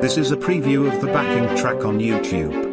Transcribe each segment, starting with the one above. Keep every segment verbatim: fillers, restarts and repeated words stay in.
This is a preview of the backing track on YouTube.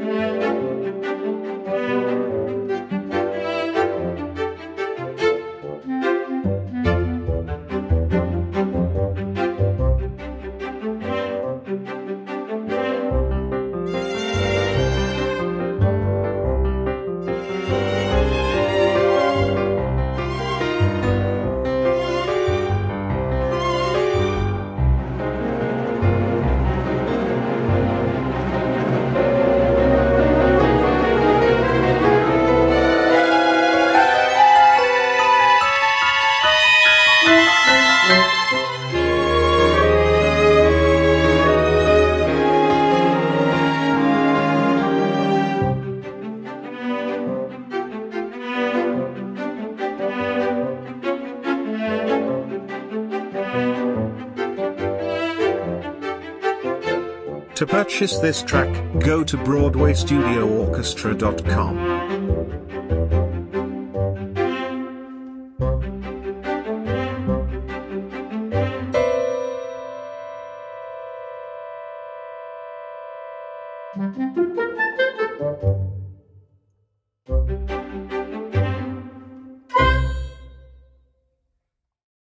To purchase this track, go to Broadway Studio Orchestra dot com.